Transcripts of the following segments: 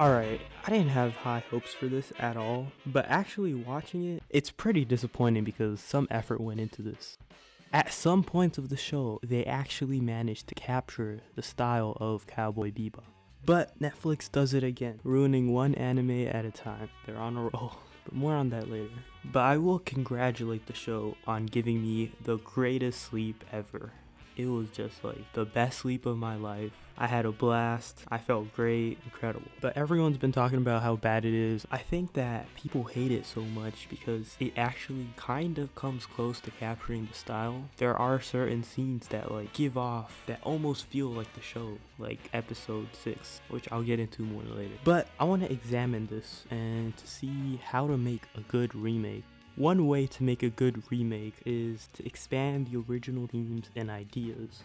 Alright, I didn't have high hopes for this at all, but actually watching it, it's pretty disappointing because some effort went into this. At some points of the show, they actually managed to capture the style of Cowboy Bebop. But Netflix does it again, ruining one anime at a time. They're on a roll, but more on that later. But I will congratulate the show on giving me the greatest sleep ever. It was just like the best sleep of my life. I had a blast. I felt great, incredible. But everyone's been talking about how bad it is. I think that people hate it so much because it actually kind of comes close to capturing the style. There are certain scenes that like give off that almost feel like the show, like episode 6, which I'll get into more later. But I want to examine this and to see how to make a good remake. One way to make a good remake is to expand the original themes and ideas.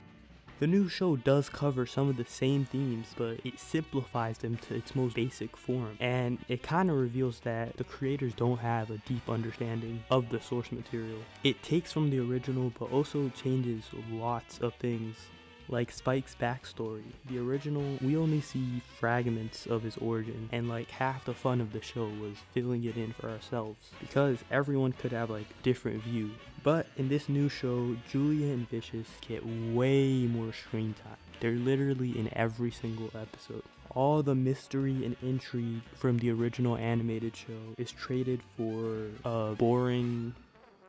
The new show does cover some of the same themes, but it simplifies them to its most basic form, and it kind of reveals that the creators don't have a deep understanding of the source material. It takes from the original but also changes lots of things. Like Spike's backstory, the original, we only see fragments of his origin, and like half the fun of the show was filling it in for ourselves because everyone could have like a different view. But in this new show, Julia and Vicious get way more screen time. They're literally in every single episode. All the mystery and intrigue from the original animated show is traded for a boring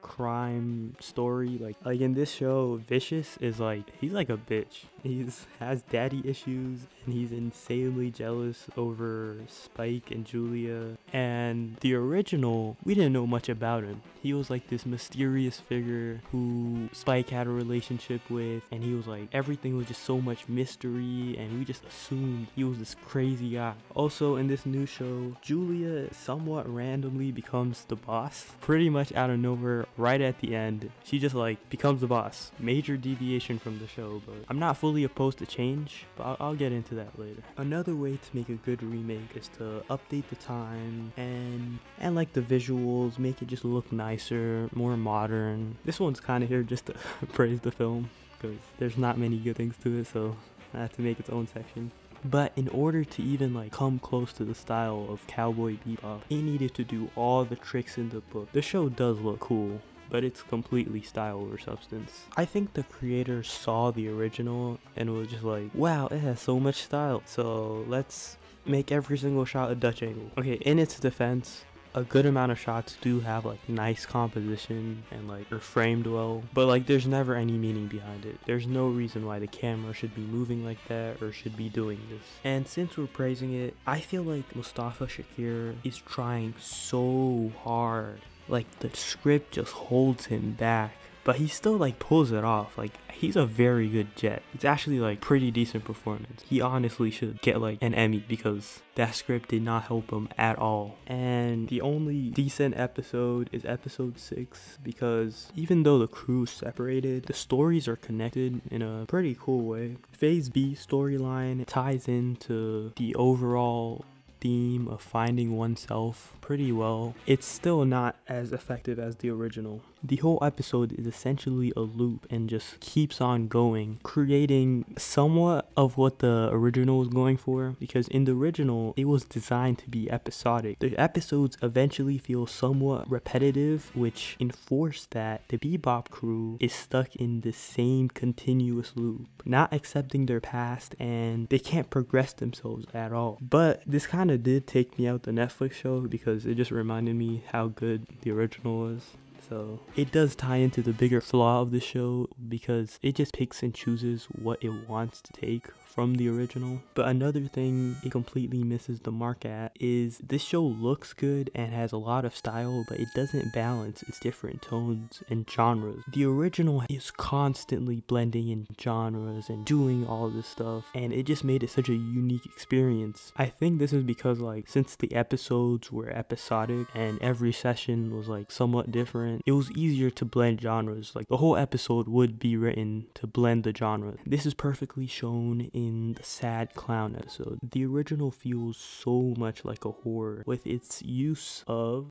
crime story. Like in this show, Vicious is like, he's like a bitch. He has daddy issues and he's insanely jealous over Spike and Julia. And the original, we didn't know much about him. He was like this mysterious figure who Spike had a relationship with, and he was like, everything was just so much mystery and we just assumed he was this crazy guy. Also in this new show, Julia somewhat randomly becomes the boss, pretty much out of nowhere. Right at the end, she just like becomes the boss. Major deviation from the show, but I'm not fully opposed to change, but I'll get into that later. Another way to make a good remake is to update the time and like the visuals, make it just look nicer, more modern. This one's kind of here just to praise the film because there's not many good things to it, so I have to make its own section. But in order to even like come close to the style of Cowboy Bebop, it needed to do all the tricks in the book. The show does look cool, but it's completely style over substance. I think the creator saw the original and was just like, wow, it has so much style, so let's make every single shot a Dutch angle. Okay, in its defense, a good amount of shots do have like nice composition and like are framed well, but like there's never any meaning behind it. There's no reason why the camera should be moving like that or should be doing this. And since we're praising it, I feel like Mustafa Shakir is trying so hard. Like the script just holds him back, but he still like pulls it off. Like he's a very good Jet. It's actually like pretty decent performance. He honestly should get like an Emmy because that script did not help him at all. And the only decent episode is episode 6 because even though the crew separated, the stories are connected in a pretty cool way. Phase B storyline ties into the overall theme of finding oneself pretty well. It's still not as effective as the original. The whole episode is essentially a loop and just keeps on going, creating somewhat of what the original was going for, because in the original it was designed to be episodic. The episodes eventually feel somewhat repetitive, which enforced that the Bebop crew is stuck in the same continuous loop, not accepting their past, and they can't progress themselves at all. But this kind of did take me out the Netflix show because it just reminded me how good the original was. So it does tie into the bigger flaw of the show because it just picks and chooses what it wants to take from the original. But another thing it completely misses the mark at is this show looks good and has a lot of style, but it doesn't balance its different tones and genres. The original is constantly blending in genres and doing all this stuff, and it just made it such a unique experience. I think this is because like since the episodes were episodic and every session was like somewhat different, it was easier to blend genres. Like the whole episode would be written to blend the genre. This is perfectly shown in the sad clown episode. The original feels so much like a horror with its use of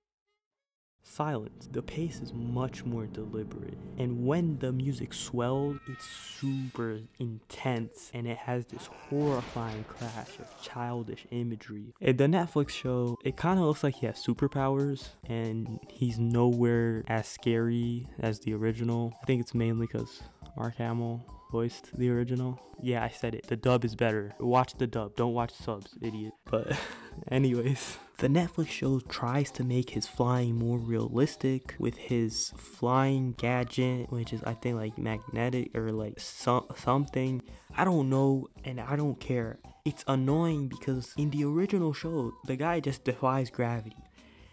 silence. The pace is much more deliberate, and when the music swells, it's super intense, and it has this horrifying clash of childish imagery. In the Netflix show, it kind of looks like he has superpowers, and he's nowhere as scary as the original. I think it's mainly because Mark Hamill voiced the original. Yeah, I said it. The dub is better. Watch the dub. Don't watch subs, idiot. But anyways, the Netflix show tries to make his flying more realistic with his flying gadget, which is, I think, like magnetic or like something. I don't know, and I don't care. It's annoying because in the original show, the guy just defies gravity.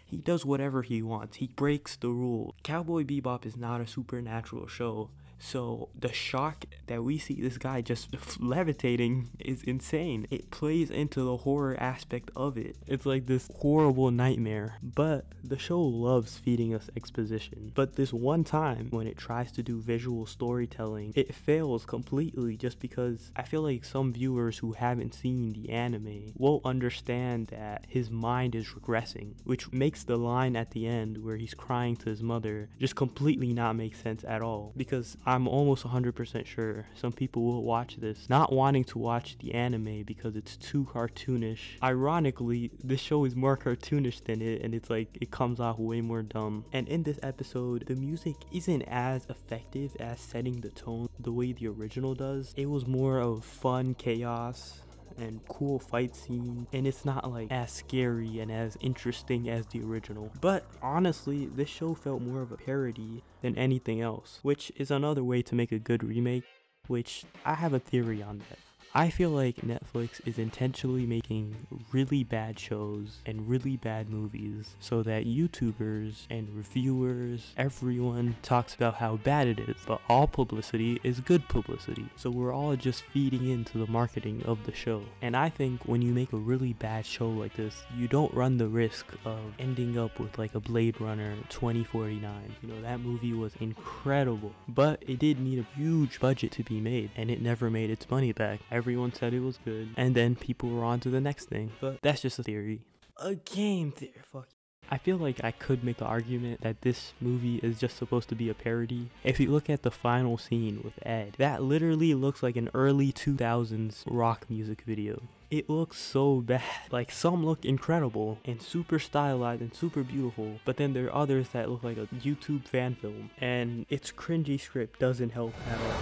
He does whatever he wants. He breaks the rule. Cowboy Bebop is not a supernatural show. So the shock that we see this guy just levitating is insane. It plays into the horror aspect of it. It's like this horrible nightmare. But the show loves feeding us exposition. But this one time when it tries to do visual storytelling, it fails completely, just because I feel like some viewers who haven't seen the anime won't understand that his mind is regressing, which makes the line at the end where he's crying to his mother just completely not make sense at all. Because I'm almost 100% sure some people will watch this not wanting to watch the anime because it's too cartoonish. Ironically, this show is more cartoonish than it, and it's like it comes off way more dumb. And in this episode, the music isn't as effective as setting the tone the way the original does. It was more of fun chaos and cool fight scene, and it's not like as scary and as interesting as the original. But honestly, this show felt more of a parody than anything else, which is another way to make a good remake, which I have a theory on that. I feel like Netflix is intentionally making really bad shows and really bad movies so that YouTubers and reviewers, everyone talks about how bad it is, but all publicity is good publicity. So we're all just feeding into the marketing of the show. And I think when you make a really bad show like this, you don't run the risk of ending up with like a Blade Runner 2049. You know, that movie was incredible, but it did need a huge budget to be made, and it never made its money back. Everyone said it was good, and then people were on to the next thing. But that's just a theory. A game theory, fuck. I feel like I could make the argument that this movie is just supposed to be a parody. If you look at the final scene with Ed, that literally looks like an early 2000s rock music video. It looks so bad. Like, some look incredible and super stylized and super beautiful, but then there are others that look like a YouTube fan film, and its cringy script doesn't help at all.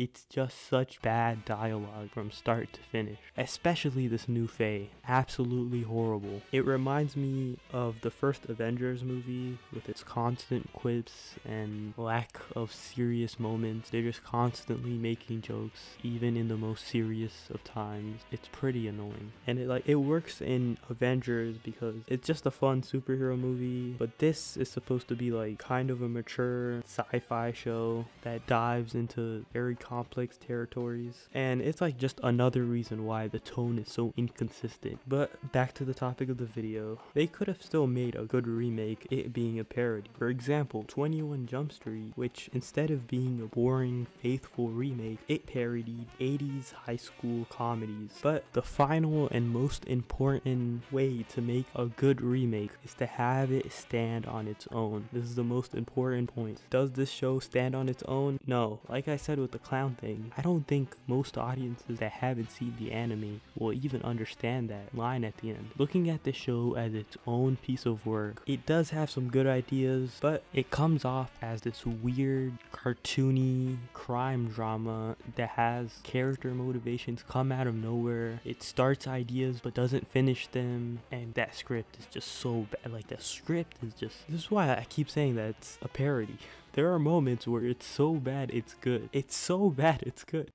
It's just such bad dialogue from start to finish, especially this new Faye. Absolutely horrible. It reminds me of the first Avengers movie with its constant quips and lack of serious moments. They're just constantly making jokes, even in the most serious of times. It's pretty annoying. And it works in Avengers because it's just a fun superhero movie, but this is supposed to be like kind of a mature sci-fi show that dives into very complex territories, and it's like just another reason why the tone is so inconsistent. But back to the topic of the video, they could have still made a good remake, it being a parody. For example, 21 Jump Street, which instead of being a boring, faithful remake, it parodied 80s high school comedies. But the final and most important way to make a good remake is to have it stand on its own. This is the most important point. Does this show stand on its own? No. Like I said with the clown thing, I don't think most audiences that haven't seen the anime will even understand that line at the end. Looking at the show as its own piece of work, it does have some good ideas, but it comes off as this weird cartoony crime drama that has character motivations come out of nowhere. It starts ideas but doesn't finish them, and that script is just so bad. Like, the script is just, this is why I keep saying that it's a parody. There are moments where it's so bad it's good. It's so bad it's good.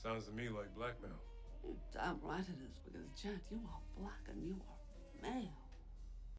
Sounds to me like blackmail. You're damn right it is, because Jet, you are black and you are male.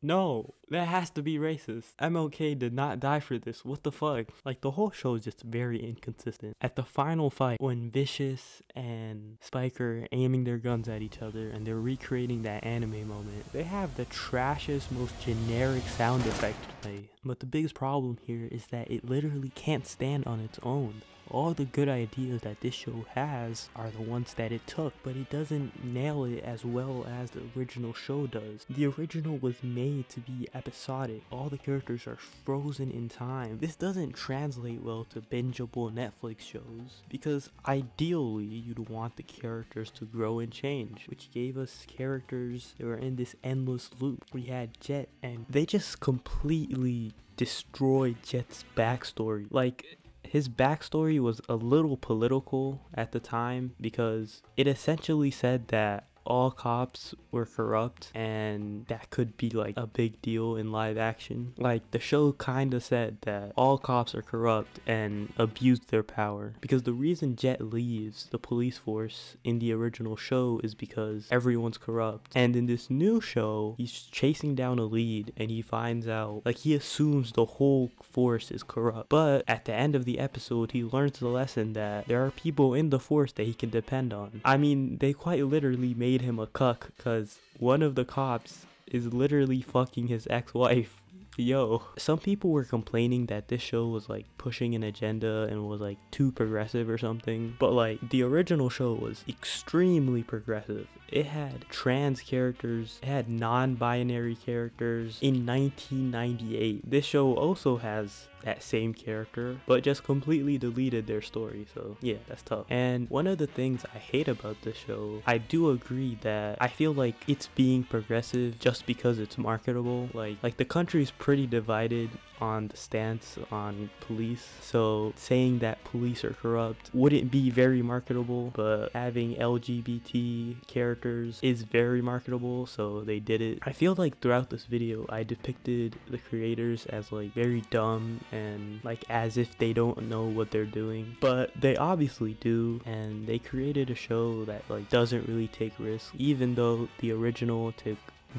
No, that has to be racist. MLK did not die for this. What the fuck? Like, the whole show is just very inconsistent. At the final fight, when Vicious and Spike are aiming their guns at each other and they're recreating that anime moment, they have the trashiest, most generic sound effect play. But the biggest problem here is that it literally can't stand on its own. all the good ideas that this show has are the ones that it took, but it doesn't nail it as well as the original show does. The original was made to be episodic. All the characters are frozen in time. This doesn't translate well to bingeable Netflix shows, because ideally you'd want the characters to grow and change, which gave us characters that were in this endless loop. We had Jet, and they just completely destroyed Jet's backstory. Like, his backstory was a little political at the time, because it essentially said that all cops were corrupt, and that could be like a big deal in live action. Like, the show kinda said that all cops are corrupt and abused their power, because the reason Jet leaves the police force in the original show is because everyone's corrupt. And in this new show, he's chasing down a lead, and he finds out, like, he assumes the whole force is corrupt, but at the end of the episode he learns the lesson that there are people in the force that he can depend on. I mean, they quite literally made him a cuck, because one of the cops is literally fucking his ex-wife. Yo, some people were complaining that this show was like pushing an agenda and was like too progressive or something, but like, the original show was extremely progressive. It had trans characters, it had non-binary characters in 1998. This show also has that same character, but just completely deleted their story, so yeah, that's tough. And one of the things I hate about this show, I do agree that I feel like it's being progressive just because it's marketable. Like the country's pretty divided on the stance on police, so saying that police are corrupt wouldn't be very marketable, but having LGBT characters is very marketable, so they did it. I feel like throughout this video I depicted the creators as like very dumb and like as if they don't know what they're doing, but they obviously do, and they created a show that like doesn't really take risks, even though the original took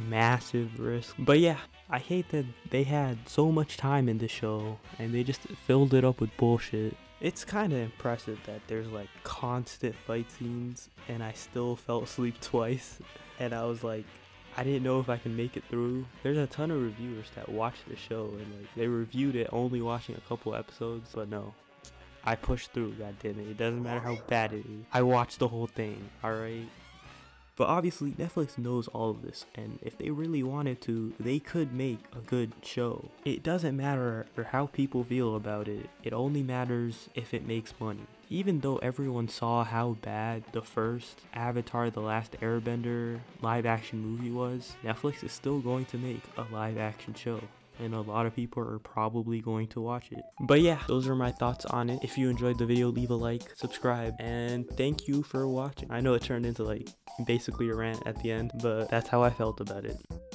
massive risk. But yeah, I hate that they had so much time in this show and they just filled it up with bullshit. It's kind of impressive that there's like constant fight scenes and I still fell asleep twice, and I was like, I didn't know if I can make it through. There's a ton of reviewers that watched the show and like they reviewed it only watching a couple episodes, but no, I pushed through, god damn it. It doesn't matter how bad it is, I watched the whole thing, alright? But obviously Netflix knows all of this, and if they really wanted to, they could make a good show. It doesn't matter how people feel about it, it only matters if it makes money. Even though everyone saw how bad the first Avatar The Last Airbender live action movie was, Netflix is still going to make a live action show, and a lot of people are probably going to watch it. But yeah, those are my thoughts on it. If you enjoyed the video, leave a like, subscribe, and thank you for watching. I know it turned into like basically a rant at the end, but that's how I felt about it.